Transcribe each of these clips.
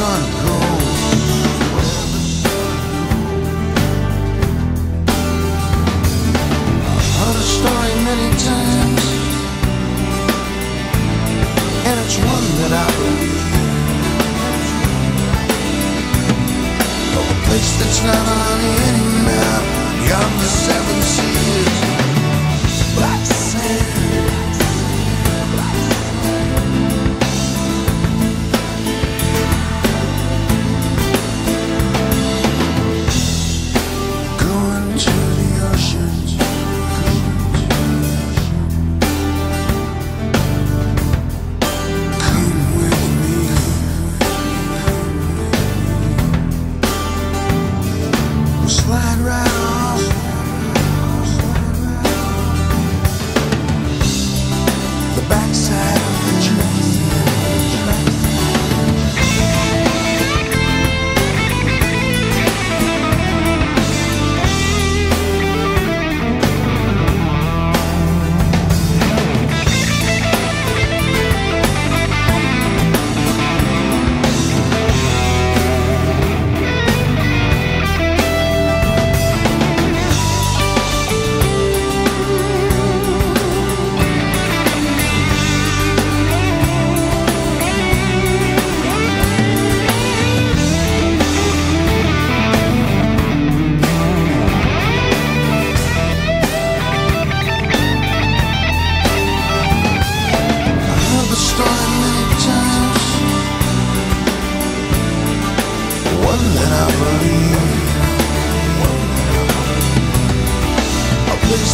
sun goes. It's not on any map beyond the seven seas. Black sand, black sand. Going to the oceans, come with me. Slide right off. The backside of the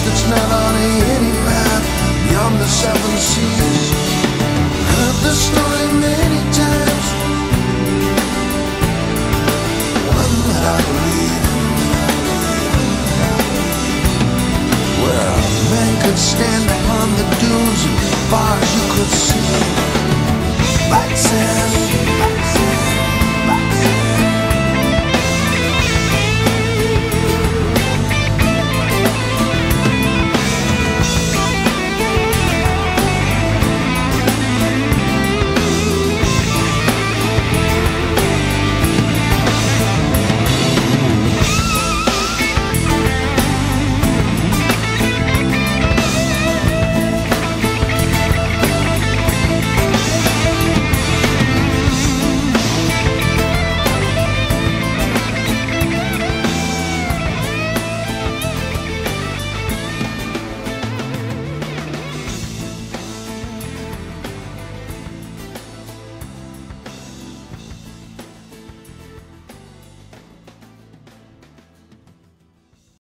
it's not on any map beyond the seven seas. Heard the story many times.